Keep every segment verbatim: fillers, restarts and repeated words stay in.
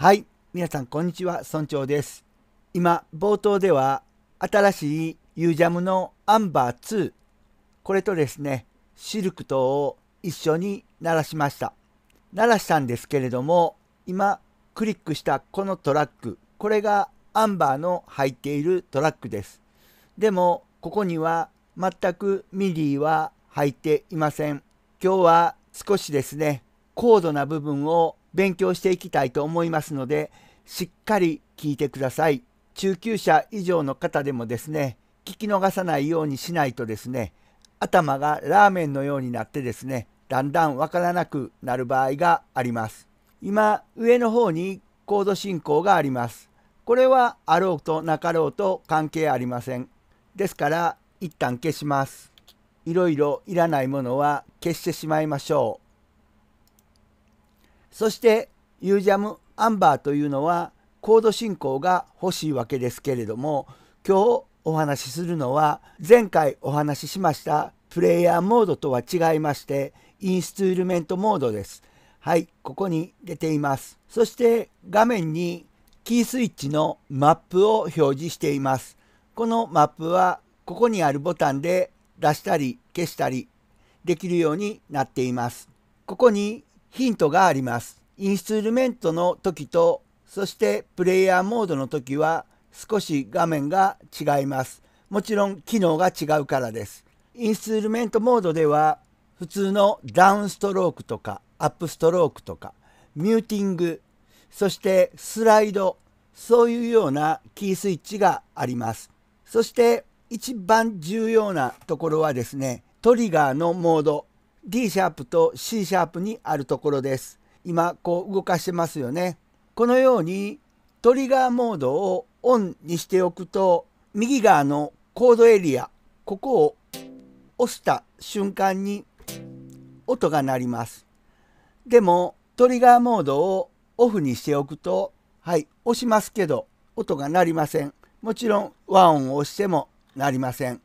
はい、皆さんこんにちは、村長です。今、冒頭では新しい ユージャム のアンバーツー、これとですね、シルクトを一緒に鳴らしました。鳴らしたんですけれども、今クリックしたこのトラック、これがアンバーの入っているトラックです。でも、ここには全く ミディ は入っていません。今日は少しですね、高度な部分を勉強していきたいと思いますので、しっかり聞いてください。中級者以上の方でもですね、聞き逃さないようにしないとですね、頭がラーメンのようになってですね、だんだんわからなくなる場合があります。今、上の方にコード進行があります。これはあろうとなかろうと関係ありません。ですから、一旦消します。いろいろいらないものは消してしまいましょう。そして、ユージャム アンバーというのはコード進行が欲しいわけですけれども、今日お話しするのは前回お話ししましたプレイヤーモードとは違いまして、インストゥルメントモードです。はい、ここに出ています。そして画面にキースイッチのマップを表示しています。このマップはここにあるボタンで出したり消したりできるようになっています。ここにヒントがあります。インストゥルメントの時と、そしてプレイヤーモードの時は少し画面が違います。もちろん機能が違うからです。インストゥルメントモードでは普通のダウンストロークとかアップストロークとかミューティング、そしてスライド、そういうようなキースイッチがあります。そして一番重要なところはですね、トリガーのモード。D シャープと C シャープにあるところです。今こう動かしてますよね。このようにトリガーモードをオンにしておくと、右側のコードエリア、ここを押した瞬間に音が鳴ります。でもトリガーモードをオフにしておくと、はい、押しますけど音が鳴りません。もちろん和音を押しても鳴りません。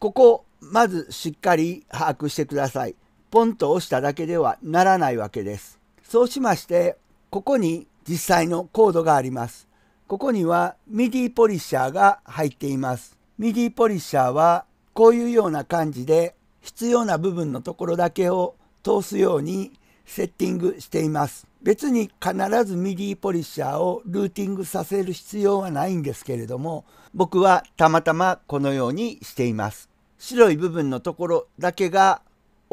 ここまずしっかり把握してください。ポンと押しただけではならないわけです。そうしまして、ここに実際のコードがあります。ここには ミディ ポリッシャーが入っています。ミディ ポリッシャーはこういうような感じで必要な部分のところだけを通すようにセッティングしています。別に必ず ミディ ポリッシャーをルーティングさせる必要はないんですけれども、僕はたまたまこのようにしています。白い部分のところだけが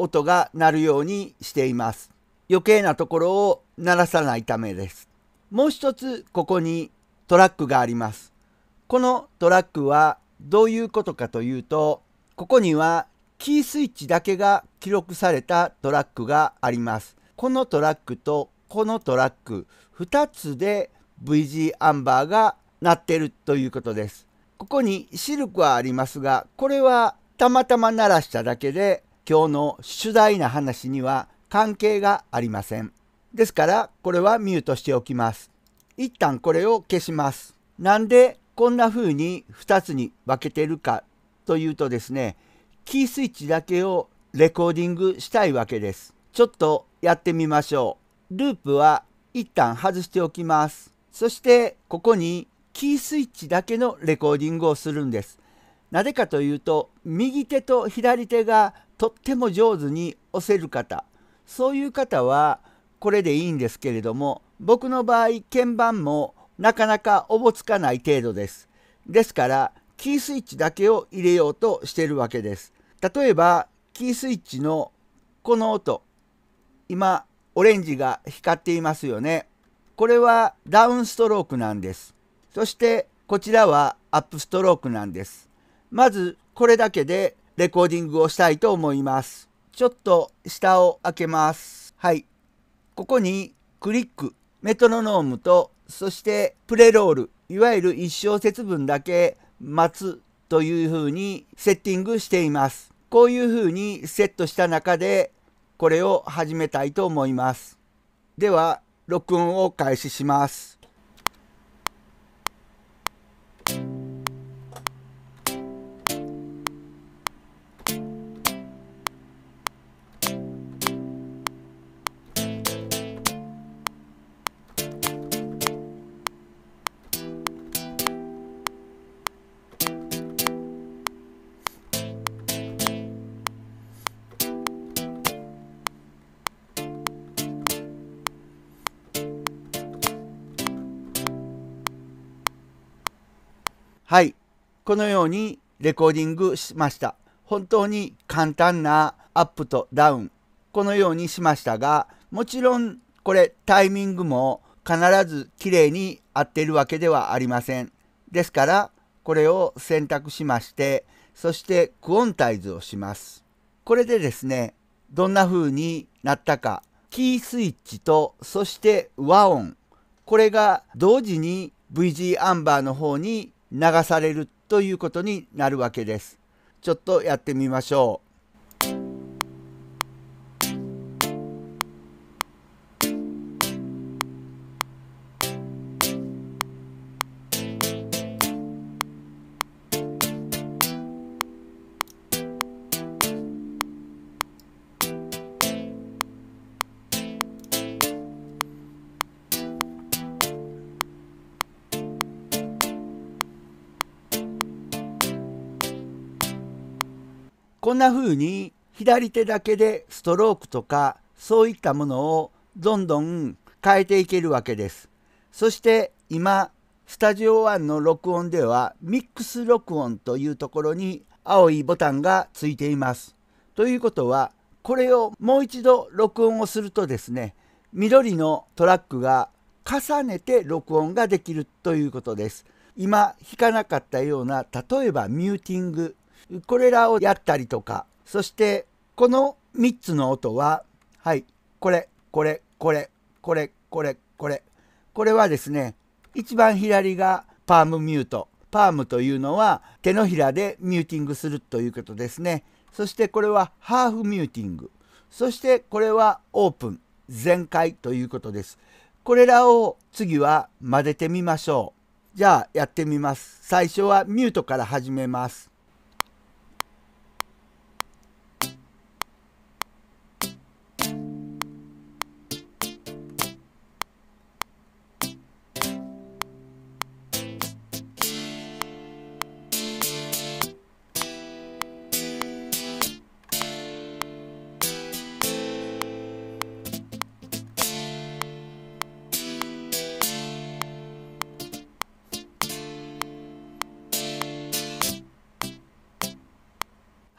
音が鳴るようにしています。余計なところを鳴らさないためです。もう一つここにトラックがあります。このトラックはどういうことかというと、ここにはキースイッチだけが記録されたトラックがあります。このトラックとこのトラックふたつで ブイジー アンバーが鳴ってるということです。ここにシルクはありますが、これはたまたま鳴らしただけで、今日の主題な話には関係がありません。ですからこれはミュートしておきます。一旦これを消します。なんでこんな風にふたつに分けてるかというとですね、キースイッチだけをレコーディングしたいわけです。ちょっとやってみましょう。ループは一旦外しておきます。そしてここにキースイッチだけのレコーディングをするんです。なぜかというと、右手と左手がとっても上手に押せる方、そういう方はこれでいいんですけれども、僕の場合鍵盤もなかなかおぼつかない程度です。ですからキースイッチだけを入れようとしているわけです。例えばキースイッチのこの音、今オレンジが光っていますよね。これはダウンストロークなんです。そしてこちらはアップストロークなんです。まずこれだけでレコーディングをしたいと思います。ちょっと下を開けます。はい。ここにクリック、メトロノームと、そしてプレロール、いわゆるいち小節分だけ待つというふうにセッティングしています。こういうふうにセットした中でこれを始めたいと思います。では録音を開始します。はい、このようにレコーディングしました。本当に簡単なアップとダウン、このようにしましたが、もちろんこれタイミングも必ずきれいに合っているわけではありません。ですからこれを選択しまして、そしてクオンタイズをします。これでですね、どんな風になったか、キースイッチとそして和音、これが同時に ブイジー アンバーの方に流されるということになるわけです。ちょっとやってみましょう。こんな風に左手だけでストロークとかそういったものをどんどん変えていけるわけです。そして今スタジオワンの録音ではミックス録音というところに青いボタンがついています。ということはこれをもう一度録音をするとですね、緑のトラックが重ねて録音ができるということです。今弾かなかったような、例えばミューティング、これらをやったりとか、そしてこのみっつの音は、はい、これこれこれこれこれこれ、これはですね、一番左がパームミュート。パームというのは手のひらでミューティングするということですね。そしてこれはハーフミューティング。そしてこれはオープン、全開ということです。これらを次は混ぜてみましょう。じゃあやってみます。最初はミュートから始めます。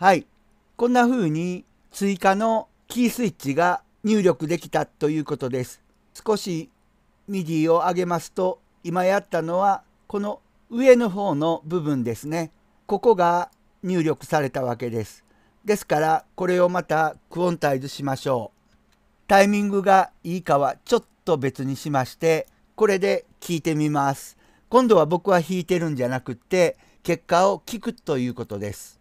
はい、こんな風に追加のキースイッチが入力できたということです。少し ミディ を上げますと、今やったのはこの上の方の部分ですね。ここが入力されたわけです。ですからこれをまたクオンタイズしましょう。タイミングがいいかはちょっと別にしまして、これで聞いてみます。今度は僕は弾いてるんじゃなくって、結果を聞くということです。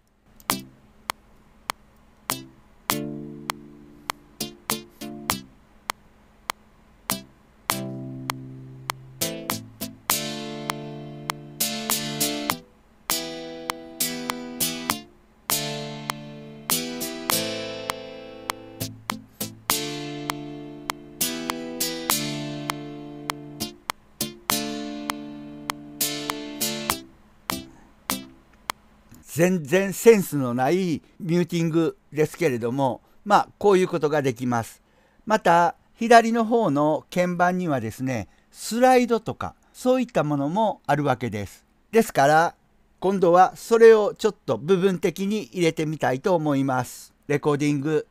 全然センスのないミューティングですけれども、まあこういうことができます。また左の方の鍵盤にはですね、スライドとかそういったものもあるわけです。ですから今度はそれをちょっと部分的に入れてみたいと思います。レコーディング。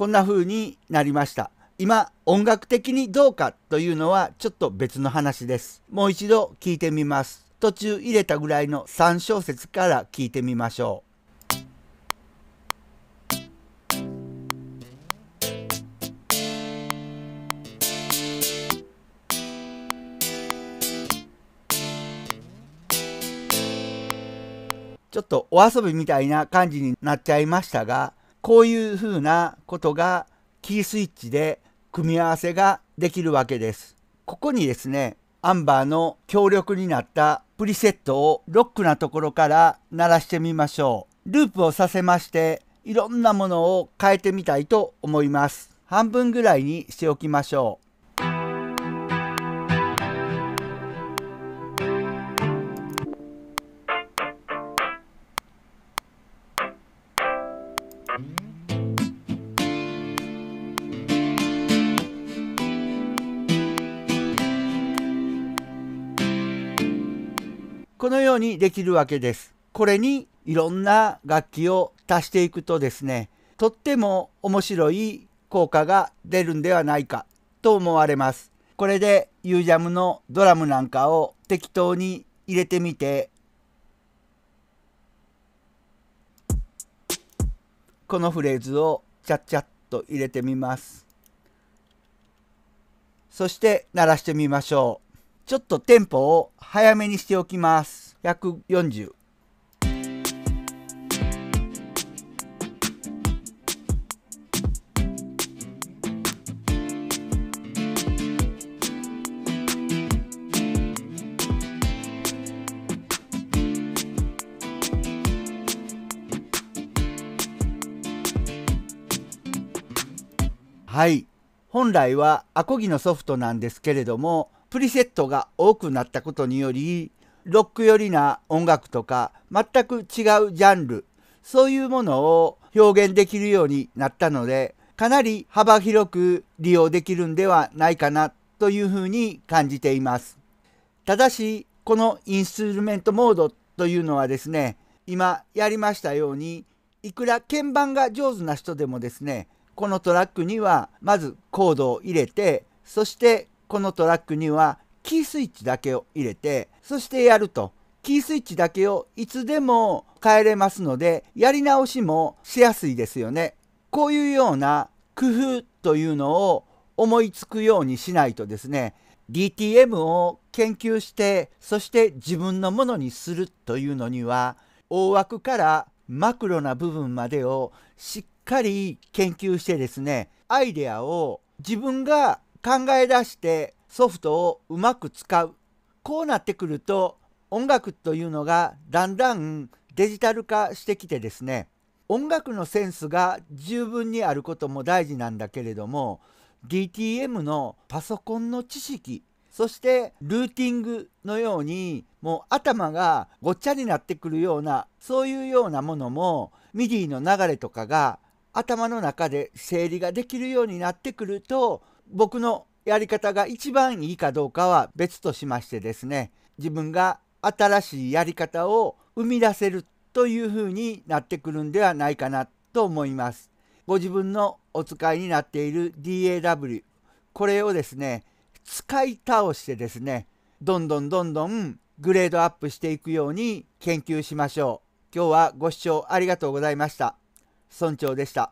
こんな風になりました。今音楽的にどうかというのはちょっと別の話です。もう一度聞いてみます。途中入れたぐらいのさんしょうせつから聞いてみましょう。ちょっとお遊びみたいな感じになっちゃいましたが、こういうふうなことがキースイッチで組み合わせができるわけです。ここにですね、アンバーの強力になったプリセットをロックなところから鳴らしてみましょう。ループをさせましていろんなものを変えてみたいと思います。半分ぐらいにしておきましょう。このようにできるわけです。これにいろんな楽器を足していくとですね、とっても面白い効果が出るんではないかと思われます。これで ユージャム のドラムなんかを適当に入れてみて、このフレーズをチャッチャッと入れてみます。そして鳴らしてみましょう。ちょっとテンポを早めにしておきます。ひゃくよんじゅう。はい。本来はアコギのソフトなんですけれども、プリセットが多くなったことにより、ロック寄りな音楽とか全く違うジャンル、そういうものを表現できるようになったので、かなり幅広く利用できるんではないかなというふうに感じています。ただし、このインストゥルメントモードというのはですね、今やりましたように、いくら鍵盤が上手な人でもですね、このトラックにはまずコードを入れて、そしてこのトラックにはキースイッチだけを入れて、そしてやると、キースイッチだけをいつでも変えれますので、やり直しもしやすいですよね。こういうような工夫というのを思いつくようにしないとですね、ディーティーエム を研究して、そして自分のものにするというのには、大枠からマクロな部分までをしっかり研究してですね、アイデアを自分が考え出してソフトをうまく使う。こうなってくると音楽というのがだんだんデジタル化してきてですね、音楽のセンスが十分にあることも大事なんだけれども、 ディーティーエム のパソコンの知識、そしてルーティングのようにもう頭がごっちゃになってくるような、そういうようなものも ミディ の流れとかが頭の中で整理ができるようになってくると、僕のやり方が一番いいかどうかは別としましてですね、自分が新しいやり方を生み出せるというふうになってくるんではないかなと思います。ご自分のお使いになっている ディーエーダブリュー、 これをですね使い倒してですね、どんどんどんどんグレードアップしていくように研究しましょう。今日はご視聴ありがとうございました。村長でした。